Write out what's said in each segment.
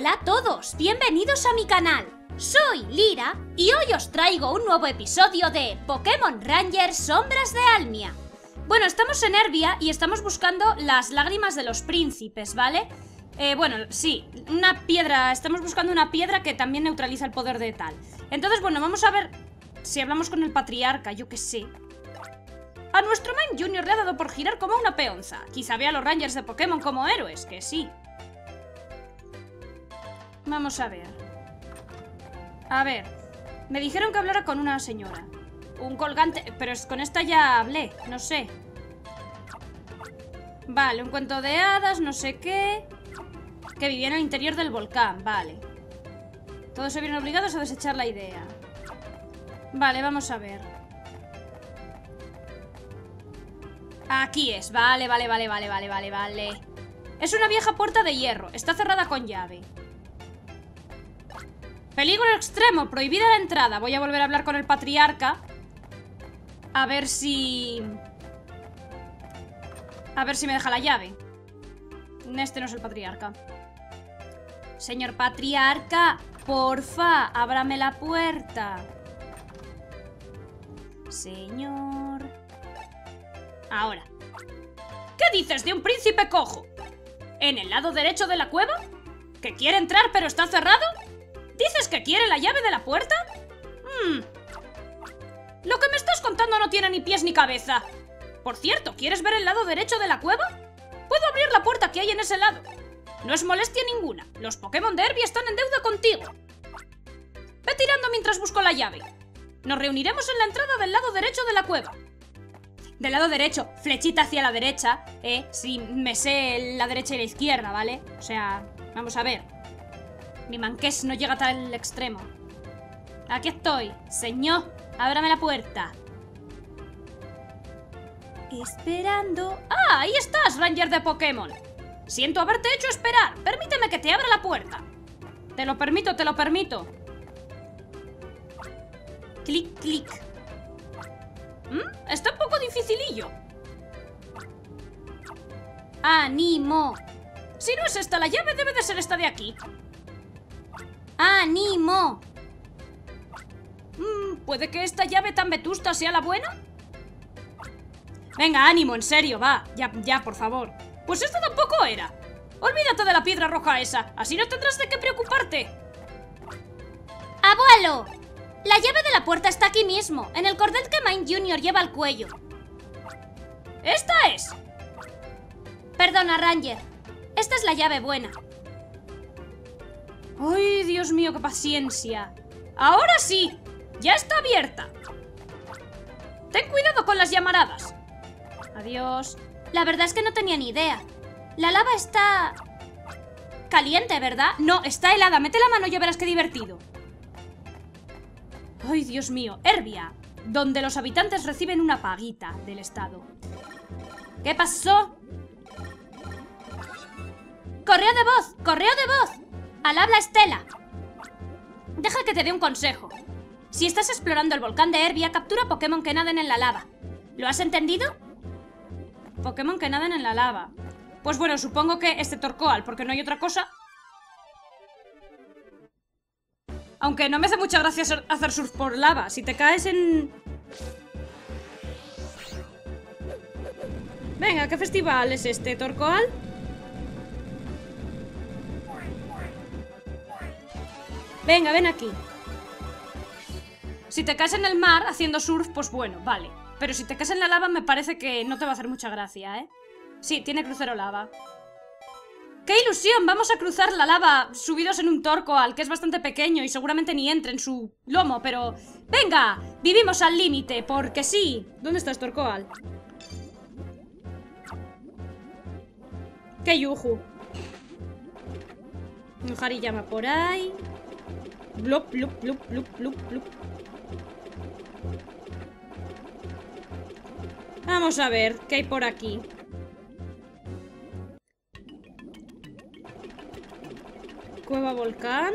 Hola a todos, bienvenidos a mi canal. Soy Lira y hoy os traigo un nuevo episodio de Pokémon Ranger Sombras de Almia. Bueno, estamos en Herbia y estamos buscando las lágrimas de los príncipes, ¿vale? Una piedra, estamos buscando una piedra que también neutraliza el poder de tal. Entonces, bueno, vamos a ver si hablamos con el patriarca, yo qué sé. A nuestro Man Junior le ha dado por girar como una peonza. Quizá vea a los Rangers de Pokémon como héroes, que sí. Vamos a ver. A ver. Me dijeron que hablara con una señora. Un colgante... Pero con esta ya hablé, no sé. Vale, un cuento de hadas, no sé qué... Que vivía en el interior del volcán, vale. Todos se vieron obligados a desechar la idea. Vale, vamos a ver. Aquí es, vale. Es una vieja puerta de hierro, está cerrada con llave. Peligro extremo, prohibida la entrada. Voy a volver a hablar con el patriarca. A ver si me deja la llave. Este no es el patriarca. Señor patriarca, porfa, ábrame la puerta. Señor. Ahora. ¿Qué dices de un príncipe cojo? ¿En el lado derecho de la cueva? ¿Que quiere entrar pero está cerrado? ¿Dices que quiere la llave de la puerta? Lo que me estás contando no tiene ni pies ni cabeza. Por cierto, ¿quieres ver el lado derecho de la cueva? Puedo abrir la puerta que hay en ese lado. No es molestia ninguna. Los Pokémon de Herbia están en deuda contigo. Ve tirando mientras busco la llave. Nos reuniremos en la entrada del lado derecho de la cueva. Del lado derecho, flechita hacia la derecha. Si me sé la derecha y la izquierda, ¿vale? O sea, vamos a ver. Mi manqués no llega a tal extremo. Aquí estoy. Señor, ábrame la puerta. Esperando... ¡Ah, ahí estás, Ranger de Pokémon! Siento haberte hecho esperar. Permíteme que te abra la puerta. Te lo permito, te lo permito. Clic, clic. Está un poco dificilillo. ¡Ánimo! Si no es esta la llave, debe de ser esta de aquí. ¡Ánimo! ¿Puede que esta llave tan vetusta sea la buena? Venga, ánimo, en serio, va. Ya, por favor. Pues esta tampoco era. Olvídate de la piedra roja esa. Así no tendrás de qué preocuparte. ¡Abuelo! La llave de la puerta está aquí mismo, en el cordel que Mine Junior lleva al cuello. ¡Esta es! Perdona, Ranger. Esta es la llave buena. ¡Ay, Dios mío, qué paciencia! ¡Ahora sí! ¡Ya está abierta! ¡Ten cuidado con las llamaradas! Adiós. La verdad es que no tenía ni idea. La lava está... caliente, ¿verdad? No, está helada. Mete la mano y ya verás qué divertido. ¡Ay, Dios mío! Herbia, donde los habitantes reciben una paguita del Estado. ¿Qué pasó? ¡Correo de voz! ¡Correo de voz! ¡Al habla, Estela! Deja que te dé un consejo. Si estás explorando el volcán de Herbia, captura Pokémon que naden en la lava. ¿Lo has entendido? Pokémon que naden en la lava. Pues bueno, supongo que este Torkoal, porque no hay otra cosa. Aunque no me hace mucha gracia hacer surf por lava. Si te caes en... Venga, ¿qué festival es este, Torkoal? Venga, ven aquí. Si te caes en el mar haciendo surf, pues bueno, vale. Pero si te caes en la lava me parece que no te va a hacer mucha gracia, ¿eh? Sí, tiene crucero lava. ¡Qué ilusión! Vamos a cruzar la lava subidos en un Torkoal, que es bastante pequeño y seguramente ni entre en su lomo, pero... ¡Venga! Vivimos al límite, porque sí. ¿Dónde estás, Torkoal? ¡Qué yuju! Un Hariyama por ahí... Blup, blup, blup, blup, blup, blup. Vamos a ver qué hay por aquí. Cueva volcán.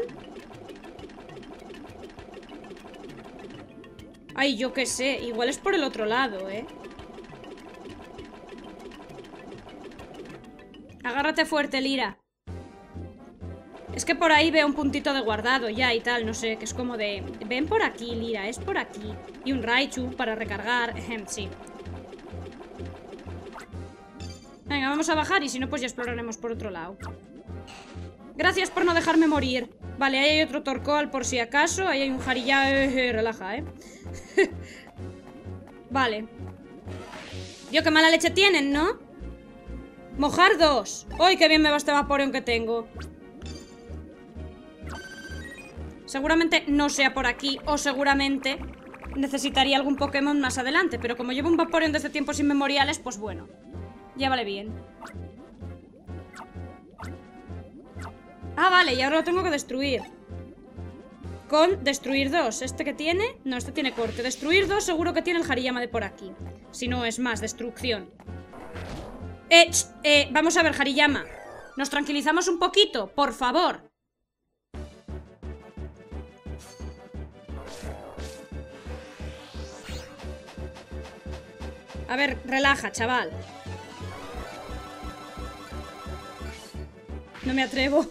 Ay, yo qué sé. Igual es por el otro lado, ¿eh? Agárrate fuerte, Lira. Es que por ahí veo un puntito de guardado ya y tal, no sé, que es como de... Ven por aquí, Lira, es por aquí. Y un Raichu para recargar, sí. Venga, vamos a bajar y si no, pues ya exploraremos por otro lado. Gracias por no dejarme morir. Vale, ahí hay otro Torkoal por si acaso. Ahí hay un Hariyama. Relaja, Vale. Dios, qué mala leche tienen, ¿no? Mojar dos. ¡Ay, qué bien me va este Vaporeon que tengo! Seguramente no sea por aquí, o seguramente necesitaría algún Pokémon más adelante, pero como llevo un Vaporeon desde tiempos inmemoriales, pues bueno, ya vale bien. Ah, vale, y ahora lo tengo que destruir. Con destruir dos. ¿Este que tiene? No, este tiene corte. Destruir dos seguro que tiene el Hariyama de por aquí. Si no, es más, destrucción. Vamos a ver, Hariyama. Nos tranquilizamos un poquito, por favor. A ver, relaja, chaval. No me atrevo.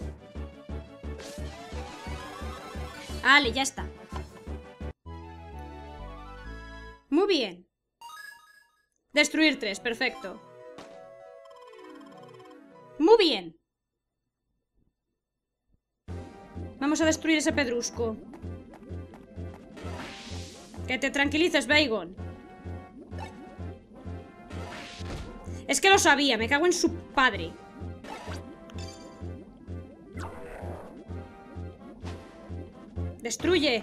Vale, ya está. Muy bien. Destruir tres, perfecto. Muy bien. Vamos a destruir ese pedrusco. Que te tranquilices, Bagon. Es que lo sabía, me cago en su padre. ¡Destruye!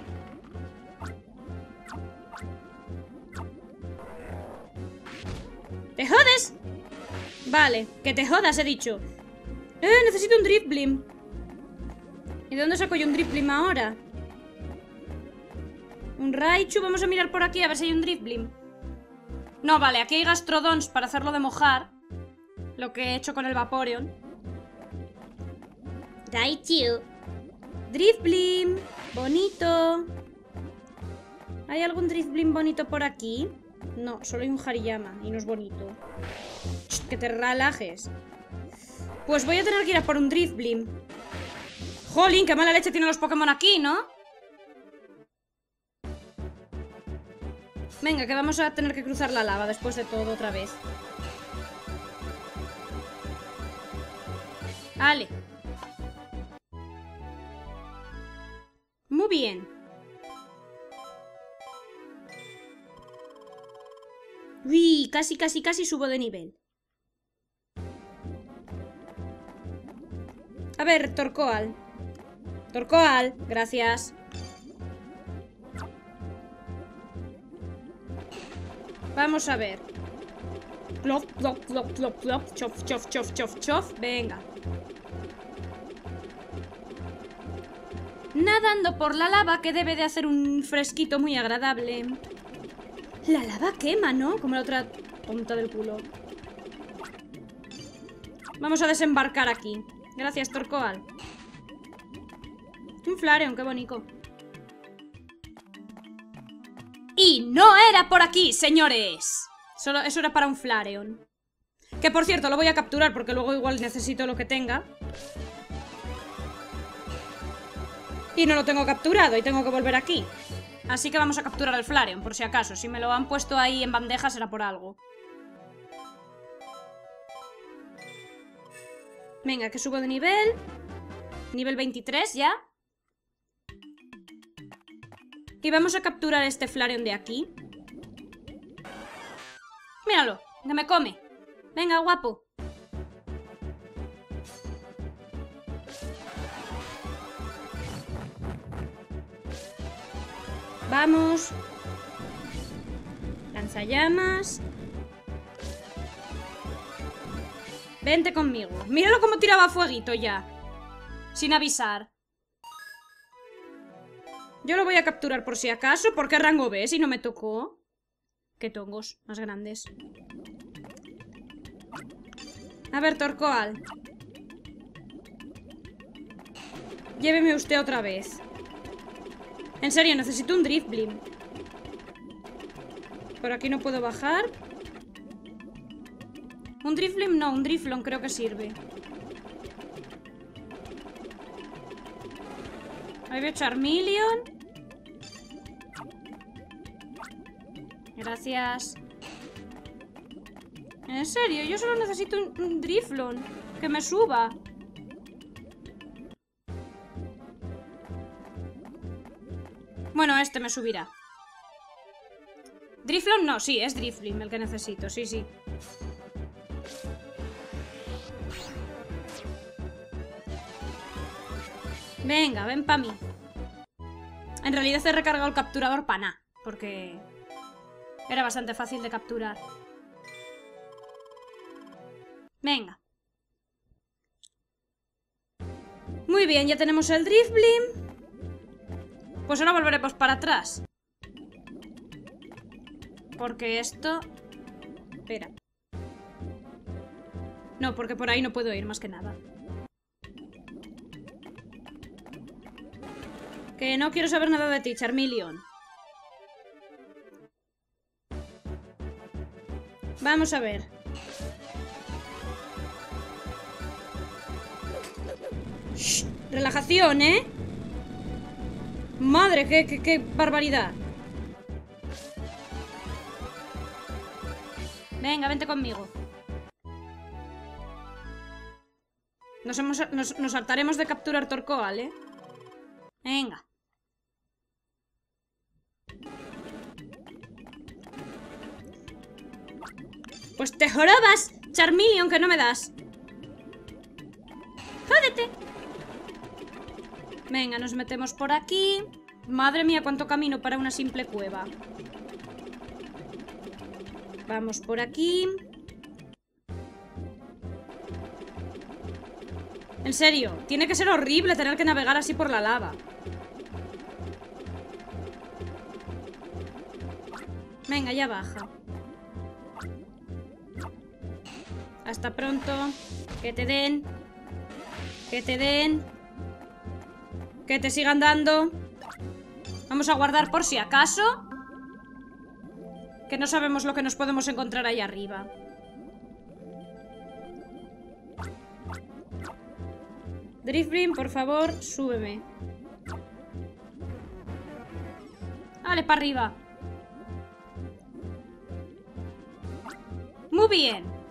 ¡Te jodes! Vale, que te jodas, he dicho. Necesito un Drifblim. ¿Y de dónde saco yo un Drifblim ahora? Un Raichu, vamos a mirar por aquí a ver si hay un Drifblim. No, vale, aquí hay Gastrodons para hacerlo de mojar. Lo que he hecho con el Vaporeon. Raichu. Drifblim. Bonito. ¿Hay algún Drifblim bonito por aquí? No, solo hay un Hariyama y no es bonito. Shh, que te relajes. Pues voy a tener que ir a por un Drifblim. Jolín, qué mala leche tienen los Pokémon aquí, ¿no? Venga, que vamos a tener que cruzar la lava después de todo otra vez. Vale. Muy bien. Uy, casi subo de nivel. A ver, Torkoal. Torkoal, gracias. Vamos a ver. Plop, plop, plop, plop, plop. Chof, chof, chof, chof, chof. Venga. Nadando por la lava, que debe de hacer un fresquito muy agradable. La lava quema, ¿no? Como la otra tonta del culo. Vamos a desembarcar aquí. Gracias, Torkoal. Un Flareon, qué bonito. Y no era por aquí, señores. Solo eso era para un Flareon. Que por cierto, lo voy a capturar porque luego igual necesito lo que tenga. Y no lo tengo capturado y tengo que volver aquí. Así que vamos a capturar al Flareon, por si acaso. Si me lo han puesto ahí en bandeja será por algo. Venga, que subo de nivel. Nivel 23 ya. Y vamos a capturar este Flareon de aquí. Míralo, que me come. Venga, guapo. Vamos. Lanzallamas. Vente conmigo. Míralo cómo tiraba fueguito ya. Sin avisar. Yo lo voy a capturar por si acaso. Porque rango B, si no me tocó. Qué tongos más grandes. A ver, Torkoal. Lléveme usted otra vez. En serio, necesito un Drifblim. Por aquí no puedo bajar. Un Drifblim no, un Drifloon creo que sirve. Ahí veo Charmeleon. Gracias. En serio, yo solo necesito un Drifloon que me suba. Bueno, este me subirá. Drifloon no, sí, es Drifblim el que necesito, sí, sí. Venga, ven pa' mí. En realidad he recargado el capturador pa' nada, porque era bastante fácil de capturar. Venga. Muy bien, ya tenemos el Drifblim. Pues ahora volveremos para atrás. Porque esto... Espera. No, porque por ahí no puedo ir, más que nada. Que no quiero saber nada de ti, Charmeleon. Vamos a ver. Shh, relajación, ¿eh? Madre, qué barbaridad. Venga, vente conmigo. Nos hartaremos de capturar Torkoal, ¿eh? Venga. Pues te jorobas, Charmeleon, que no me das. ¡Jódete! Venga, nos metemos por aquí. Madre mía, cuánto camino para una simple cueva. Vamos por aquí. En serio, tiene que ser horrible tener que navegar así por la lava. Venga, ya baja. Hasta pronto. Que te den. Que te den. Que te sigan dando. Vamos a guardar por si acaso. Que no sabemos lo que nos podemos encontrar ahí arriba. Drifblim, por favor, súbeme. Vale, para arriba. Muy bien.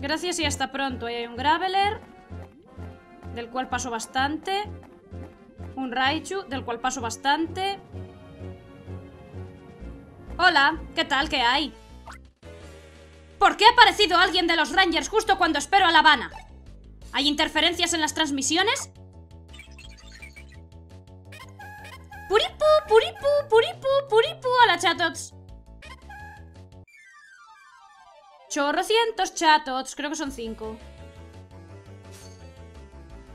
Gracias y hasta pronto. Ahí hay un Graveler, del cual paso bastante. Un Raichu, del cual paso bastante. Hola, ¿qué tal? ¿Qué hay? ¿Por qué ha aparecido alguien de los Rangers justo cuando espero a La Habana? ¿Hay interferencias en las transmisiones? ¡Puripu, puripu, puripu, puripu! ¡A la Chatots! Chorrocientos Chatots, creo que son 5.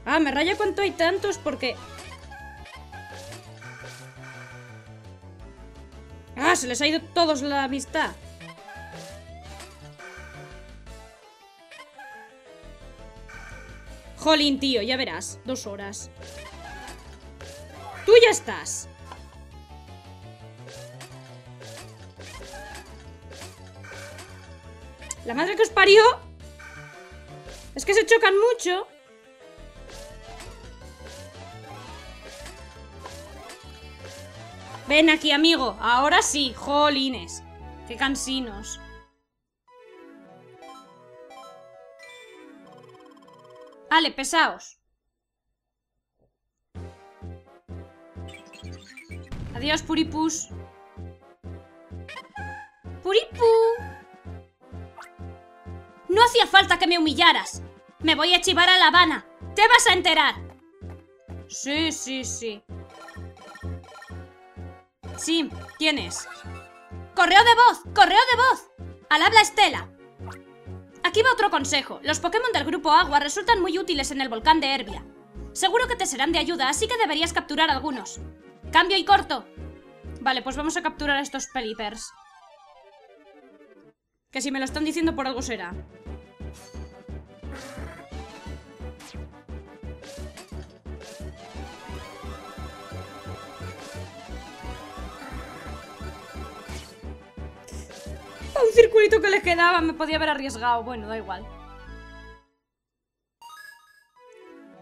Ah, me raya cuánto hay tantos porque... Ah, se les ha ido todos la amistad. Jolín, tío, ya verás. 2 horas. ¡Tú ya estás! ¡La madre que os parió! Es que se chocan mucho. Ven aquí, amigo. Ahora sí. Jolines. Qué cansinos. Vale, pesaos. Adiós, puripus. ¡Puripu! No hacía falta que me humillaras. Me voy a chivar a La Habana. ¡Te vas a enterar! Sí, sí, sí. Sí, ¿quién es? ¡Correo de voz! ¡Correo de voz! ¡Al habla Estela! Aquí va otro consejo. Los Pokémon del grupo Agua resultan muy útiles en el volcán de Herbia. Seguro que te serán de ayuda, así que deberías capturar algunos. ¡Cambio y corto! Vale, pues vamos a capturar a estos Pelippers. Que si me lo están diciendo por algo será. Un circulito que les quedaba, me podía haber arriesgado. Bueno, da igual.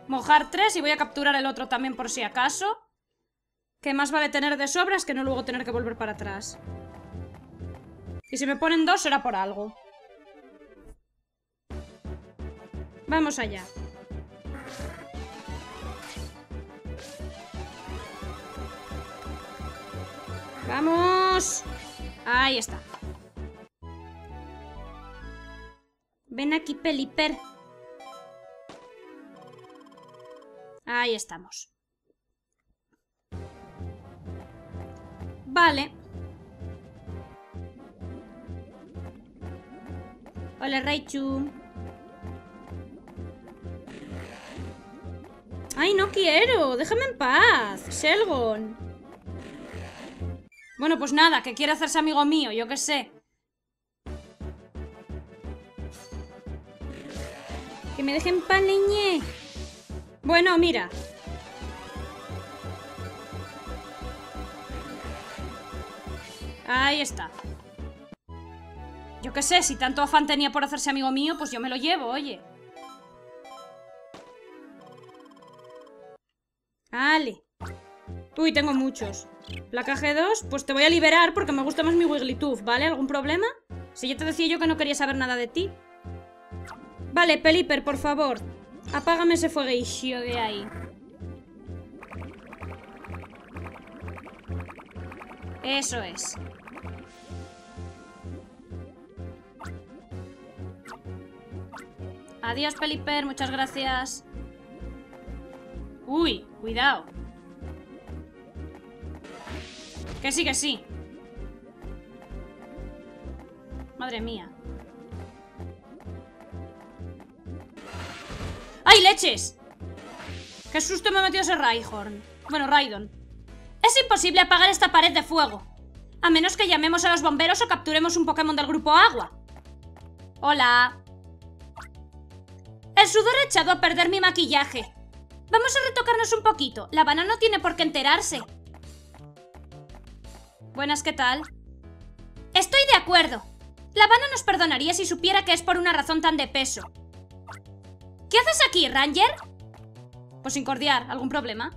Mojar 3 y voy a capturar el otro también por si acaso. Que más vale tener de sobras que no luego tener que volver para atrás. Y si me ponen dos será por algo. Vamos allá. ¡Vamos! Ahí está. Ven aquí, Pelipper. Ahí estamos. Vale. Hola, Raichu. ¡Ay, no quiero! ¡Déjame en paz! ¡Shelgon! Bueno, pues nada, que quiere hacerse amigo mío, yo qué sé. Que me dejen pan, leñe. Bueno, mira. Ahí está. Yo qué sé, si tanto afán tenía por hacerse amigo mío, pues yo me lo llevo, oye. Vale. Uy, tengo muchos. La caja 2, pues te voy a liberar porque me gusta más mi Wigglytuff, ¿vale? ¿Algún problema? Si ya te decía yo que no quería saber nada de ti. Vale, Pelipper, por favor. Apágame ese fueguillo de ahí. Eso es. Adiós, Pelipper, muchas gracias. Uy, cuidado. Que sí, que sí. Madre mía. ¡Ay, leches! ¡Qué susto me ha metido ese Rhyhorn! Bueno, Rhydon. Es imposible apagar esta pared de fuego. A menos que llamemos a los bomberos o capturemos un Pokémon del grupo agua. Hola. El sudor ha echado a perder mi maquillaje. Vamos a retocarnos un poquito. La banana no tiene por qué enterarse. Buenas, ¿qué tal? Estoy de acuerdo. La Habana nos perdonaría si supiera que es por una razón tan de peso. ¿Qué haces aquí, Ranger? Pues sin cordiar, ¿algún problema?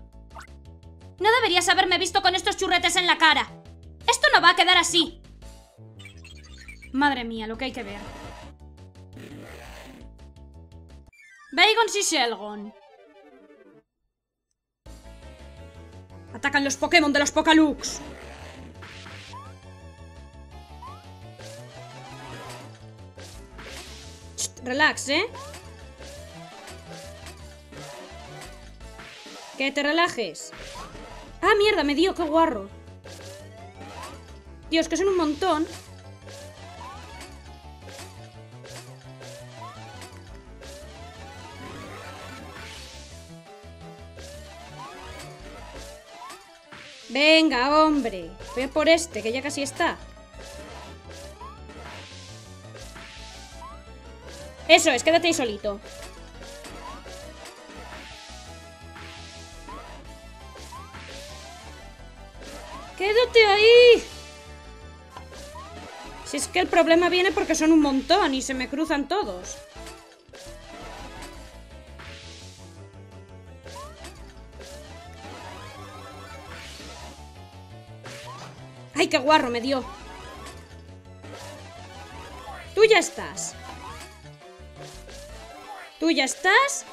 No deberías haberme visto con estos churretes en la cara. Esto no va a quedar así. Madre mía, lo que hay que ver. Bagon y Shelgon. ¡Atacan los Pokémon de los Pokalux! Relax, ¿eh? Que te relajes. ¡Ah, mierda! Me dio, qué guarro. Dios, que son un montón. Venga, hombre. Voy a por este, que ya casi está. Eso es, quédate ahí solito. ¡Quédate ahí! Si es que el problema viene porque son un montón y se me cruzan todos. ¡Ay, qué guarro me dio! Tú ya estás. ¿Tú ya estás?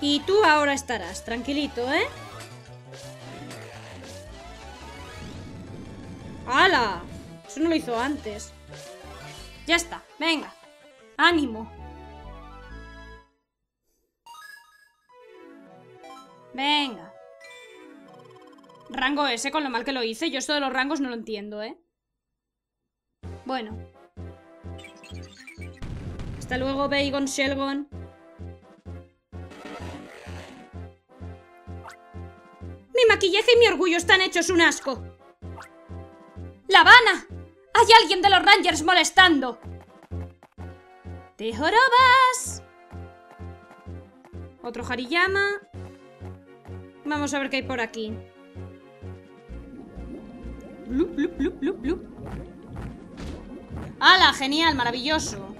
Y tú ahora estarás, tranquilito, ¿eh? ¡Hala! Eso no lo hizo antes. Ya está, venga. ¡Ánimo! Venga. Rango S, con lo mal que lo hice. Yo esto de los rangos no lo entiendo, ¿eh? Bueno. Hasta luego, Bagon, Shelgon. Mi maquillaje y mi orgullo están hechos un asco. ¡La Habana! ¡Hay alguien de los Rangers molestando! ¡Te jorobas! Otro Hariyama. Vamos a ver qué hay por aquí. Blup, blup, blup, blup, blup. ¡Hala! Genial, maravilloso.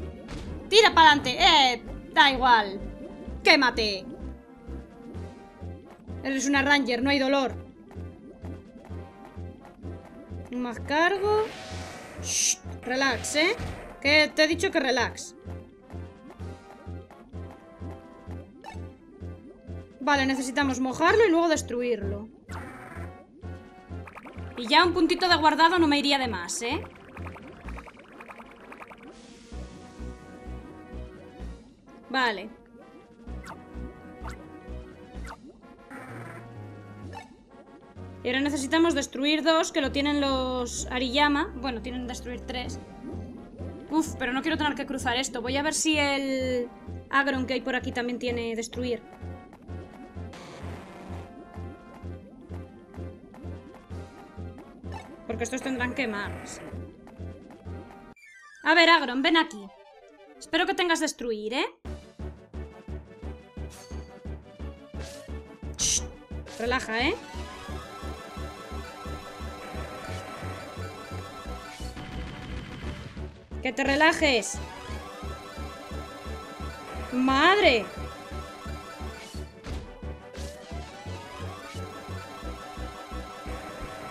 Tira para adelante. Da igual. Quémate. Eres una Ranger, no hay dolor. Más cargo. Shh, relax, ¿eh? Que te he dicho que relax. Vale, necesitamos mojarlo y luego destruirlo. Y ya un puntito de guardado no me iría de más, ¿eh? Vale. Y ahora necesitamos destruir dos, que lo tienen los Hariyama. Bueno, tienen destruir tres. Uf, pero no quiero tener que cruzar esto. Voy a ver si el Aggron que hay por aquí también tiene destruir. Porque estos tendrán que más. A ver, Aggron, ven aquí. Espero que tengas destruir, ¿eh? Shh, relaja, ¿eh? ¡Que te relajes! ¡Madre!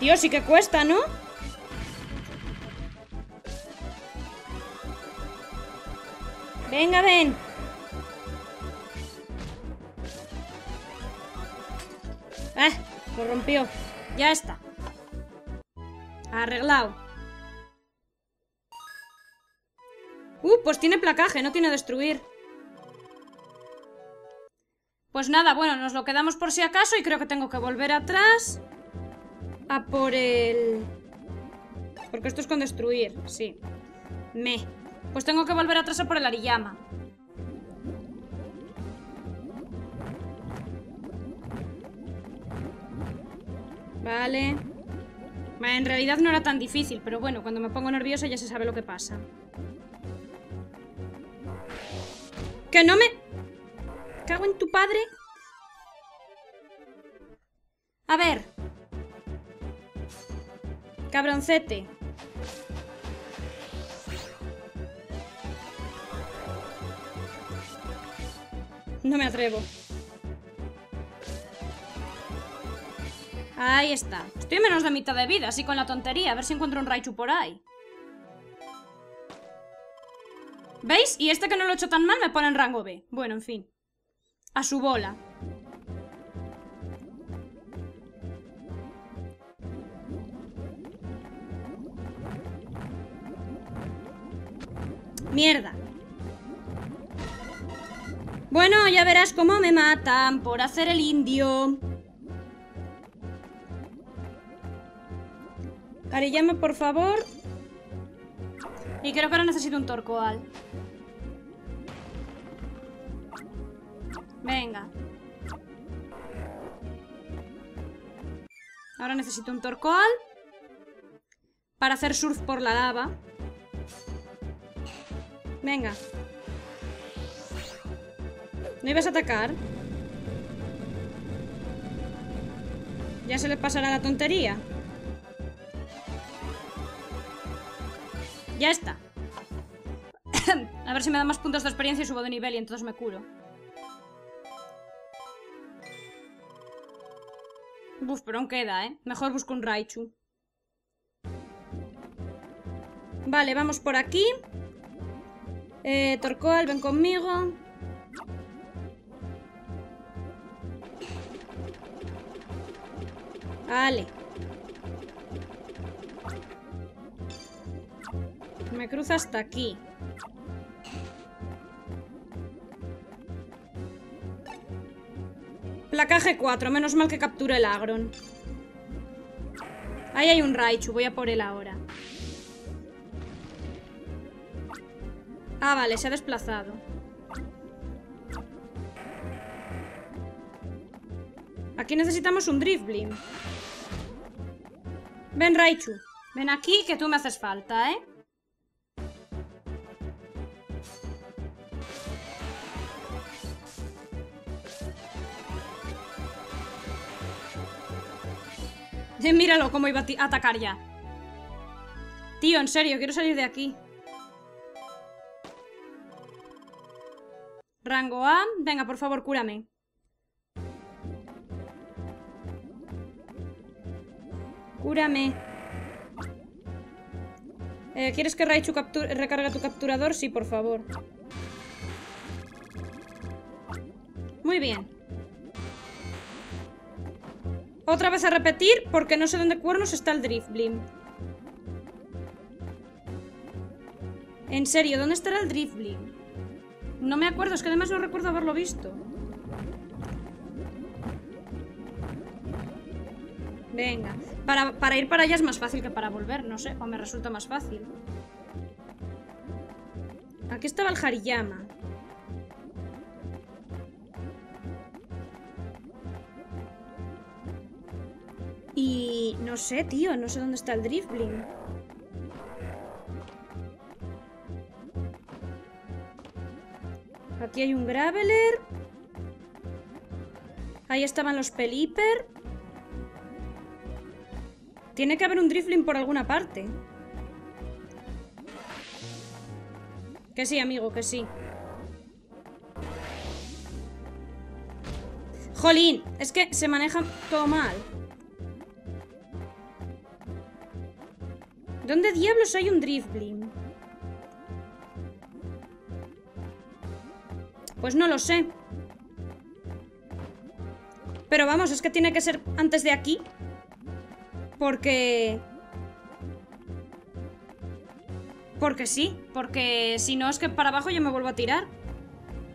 Dios, sí que cuesta, ¿no? ¡Venga, ven! ¡Ah! Lo rompió. Ya está. Arreglado. Pues tiene placaje, no tiene destruir. Pues nada, bueno, nos lo quedamos por si acaso. Y creo que tengo que volver atrás a por el... porque esto es con destruir, sí. Pues tengo que volver atrás a por el Hariyama. Vale. En realidad no era tan difícil, pero bueno, cuando me pongo nerviosa ya se sabe lo que pasa. Que no me... cago en tu padre. A ver. Cabroncete. No me atrevo. Ahí está. Estoy menos de mitad de vida, así con la tontería. A ver si encuentro un Raichu por ahí. ¿Veis? Y este que no lo he hecho tan mal me pone en rango B. Bueno, en fin. A su bola. Mierda. Bueno, ya verás cómo me matan por hacer el indio. Hariyama, por favor. Y creo que ahora necesito un Torkoal. Venga. Ahora necesito un Torkoal para hacer surf por la lava. Venga. ¿No ibas a atacar? ¿Ya se le pasará la tontería? Ya está. A ver si me da más puntos de experiencia y subo de nivel y entonces me curo. Uf, pero aún queda, ¿eh? Mejor busco un Raichu. Vale, vamos por aquí. Torkoal, ven conmigo. Vale. Me cruza hasta aquí. Placaje 4. Menos mal que captura el Aggron. Ahí hay un Raichu. Voy a por él ahora. Ah, vale. Se ha desplazado. Aquí necesitamos un Drifblim. Ven, Raichu. Ven aquí que tú me haces falta, ¿eh? Míralo cómo iba a atacar ya. Tío, en serio, quiero salir de aquí. Rango A. Venga, por favor, cúrame. Cúrame. ¿Quieres que Raichu recargue tu capturador? Sí, por favor. Muy bien. Otra vez a repetir, porque no sé dónde cuernos está el Drifblim. En serio, ¿dónde estará el Drifblim? No me acuerdo, es que además no recuerdo haberlo visto. Venga, para ir para allá es más fácil que para volver, no sé, o me resulta más fácil. Aquí estaba el Hariyama. Y no sé, tío, no sé dónde está el Drifblim. Aquí hay un Graveler. Ahí estaban los Pelipper. Tiene que haber un Drifblim por alguna parte. Que sí, amigo, que sí. Jolín, es que se maneja todo mal. ¿Dónde diablos hay un Drifblim? Pues no lo sé. Pero vamos, es que tiene que ser antes de aquí. Porque sí. Porque si no es que para abajo yo me vuelvo a tirar.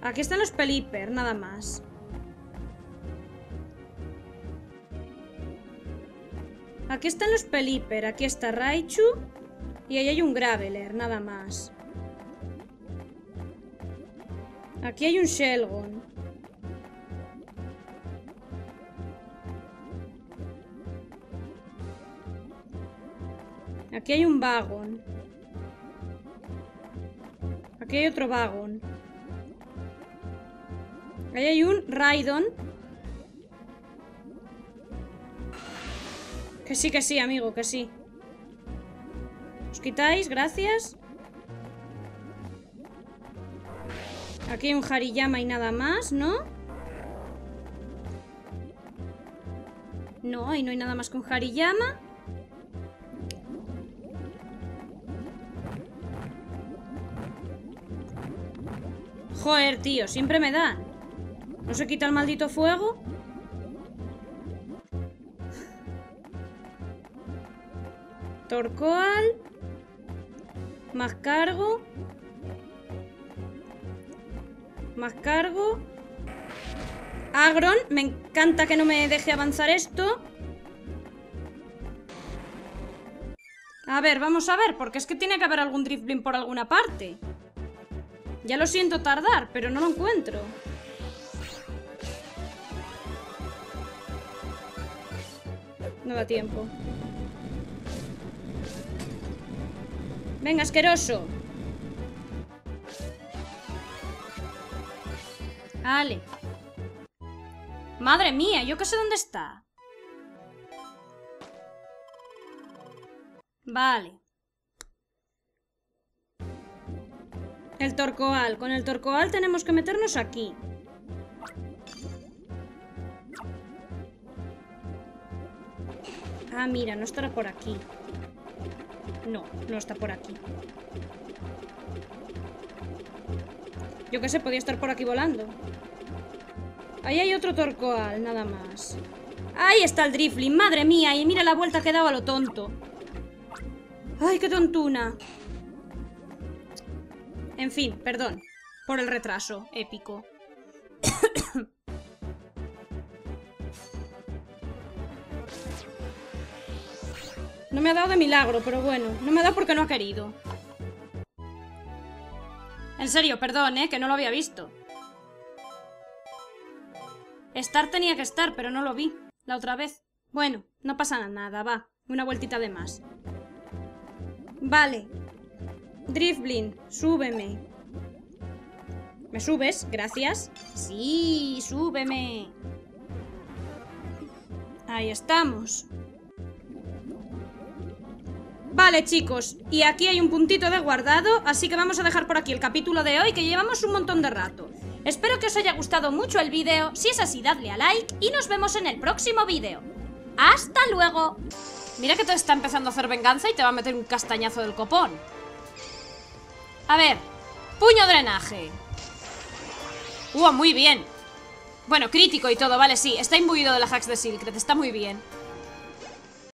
Aquí están los Pelipper, nada más. Aquí están los Pelipper, aquí está Raichu. Y ahí hay un Graveler, nada más. Aquí hay un Shelgon. Aquí hay un Bagon. Aquí hay otro Bagon. Ahí hay un Rhydon. Que sí, amigo, que sí. ¿Os quitáis? Gracias. Aquí hay un Hariyama y nada más, ¿no? No, ahí no hay nada más que un Hariyama. Joder, tío, siempre me dan. ¿No se quita el maldito fuego? Torkoal. Más cargo. Más cargo. Aggron. Me encanta que no me deje avanzar esto. A ver, vamos a ver. Porque es que tiene que haber algún Drifblim por alguna parte. Ya lo siento tardar, pero no lo encuentro. No da tiempo. Venga, asqueroso. Vale. Madre mía, yo que sé dónde está. Vale. El Torkoal. Con el Torkoal tenemos que meternos aquí. Ah, mira, no estará por aquí. No, no está por aquí. Yo qué sé, podía estar por aquí volando. Ahí hay otro Torkoal, nada más. Ahí está el Drifblim, madre mía. Y mira la vuelta que he dado a lo tonto. Ay, qué tontuna. En fin, perdón por el retraso épico. No me ha dado de milagro, pero bueno. No me ha dado porque no ha querido. En serio, perdón, que no lo había visto. Estar tenía que estar, pero no lo vi la otra vez. Bueno, no pasa nada, va. Una vueltita de más. Vale. Drifblim, súbeme. ¿Me subes? Gracias. Sí, súbeme. Ahí estamos. Vale, chicos, y aquí hay un puntito de guardado, así que vamos a dejar por aquí el capítulo de hoy, que llevamos un montón de rato. Espero que os haya gustado mucho el vídeo. Si es así, dadle a like y nos vemos en el próximo vídeo. ¡Hasta luego! Mira que te está empezando a hacer venganza y te va a meter un castañazo del copón. A ver, puño drenaje. Muy bien. Bueno, crítico y todo, vale, sí. Está imbuido de las hacks de Sylcred, está muy bien.